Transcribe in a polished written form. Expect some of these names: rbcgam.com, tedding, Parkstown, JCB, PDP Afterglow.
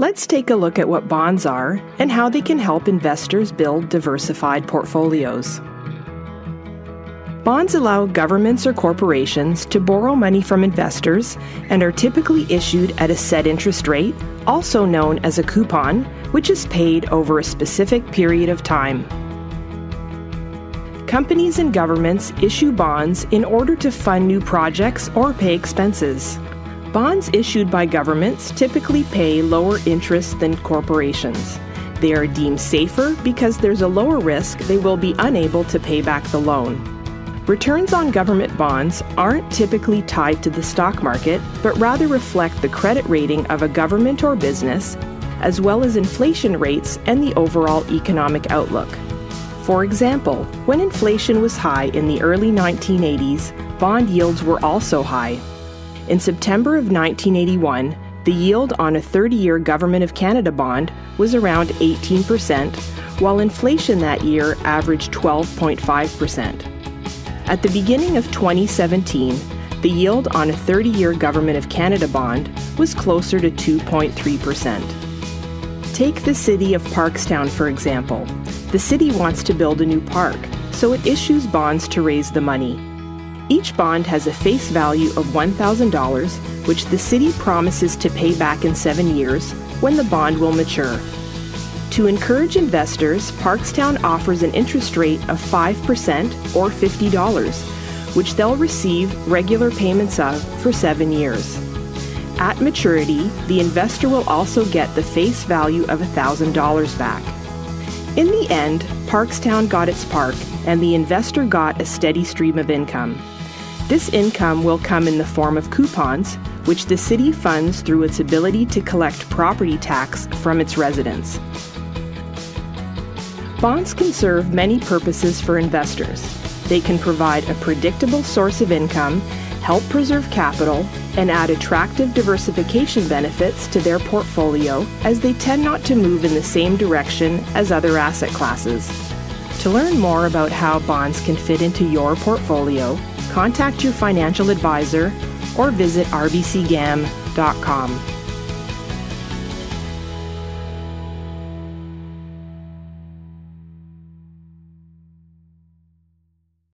Let's take a look at what bonds are and how they can help investors build diversified portfolios. Bonds allow governments or corporations to borrow money from investors and are typically issued at a set interest rate, also known as a coupon, which is paid over a specific period of time. Companies and governments issue bonds in order to fund new projects or pay expenses. Bonds issued by governments typically pay lower interest than corporations. They are deemed safer because there's a lower risk they will be unable to pay back the loan. Returns on government bonds aren't typically tied to the stock market, but rather reflect the credit rating of a government or business, as well as inflation rates and the overall economic outlook. For example, when inflation was high in the early 1980s, bond yields were also high. In September of 1981, the yield on a 30-year Government of Canada bond was around 18%, while inflation that year averaged 12.5%. At the beginning of 2017, the yield on a 30-year Government of Canada bond was closer to 2.3%. Take the city of Parkstown, for example. The city wants to build a new park, so it issues bonds to raise the money. Each bond has a face value of $1,000, which the city promises to pay back in 7 years when the bond will mature. To encourage investors, Parkstown offers an interest rate of 5% or $50, which they'll receive regular payments of for 7 years. At maturity, the investor will also get the face value of $1,000 back. In the end, Parkstown got its park, and the investor got a steady stream of income. This income will come in the form of coupons, which the city funds through its ability to collect property tax from its residents. Bonds can serve many purposes for investors. They can provide a predictable source of income, help preserve capital, and add attractive diversification benefits to their portfolio, as they tend not to move in the same direction as other asset classes. To learn more about how bonds can fit into your portfolio, contact your financial advisor or visit rbcgam.com.